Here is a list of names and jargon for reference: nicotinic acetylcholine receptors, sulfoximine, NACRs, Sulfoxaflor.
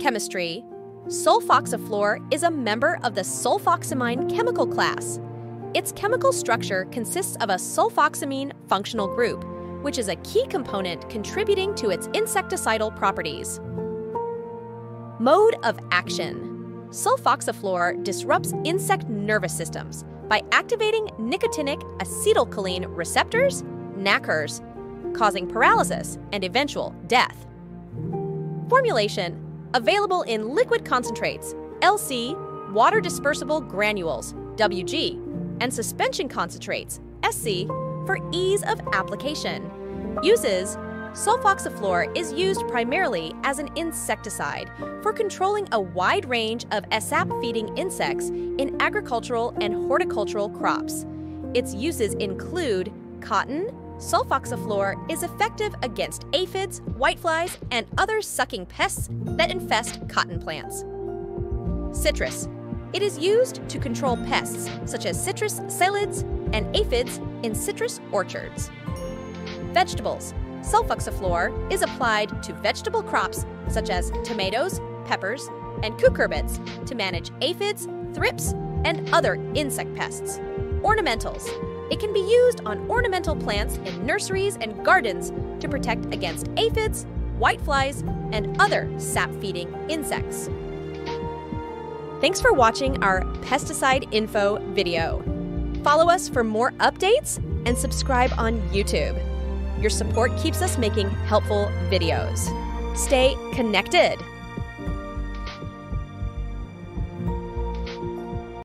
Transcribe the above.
Chemistry. Sulfoxaflor is a member of the sulfoximine chemical class. Its chemical structure consists of a sulfoximine functional group, which is a key component contributing to its insecticidal properties. Mode of action. Sulfoxaflor disrupts insect nervous systems by activating nicotinic acetylcholine receptors, NACRs, causing paralysis and eventual death. Formulation. Available in liquid concentrates, LC, water-dispersible granules, WG, and suspension concentrates, SC, for ease of application. Uses: Sulfoxaflor is used primarily as an insecticide for controlling a wide range of sap-feeding insects in agricultural and horticultural crops. Its uses include cotton. Sulfoxaflor is effective against aphids, whiteflies, and other sucking pests that infest cotton plants. Citrus. It is used to control pests such as citrus psyllids and aphids in citrus orchards. Vegetables. Sulfoxaflor is applied to vegetable crops such as tomatoes, peppers, and cucurbits to manage aphids, thrips, and other insect pests. Ornamentals. It can be used on ornamental plants in nurseries and gardens to protect against aphids, whiteflies, and other sap-feeding insects. Thanks for watching our pesticide info video. Follow us for more updates and subscribe on YouTube. Your support keeps us making helpful videos. Stay connected.